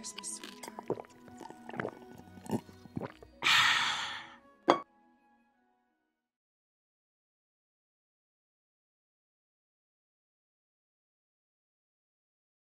Christmas.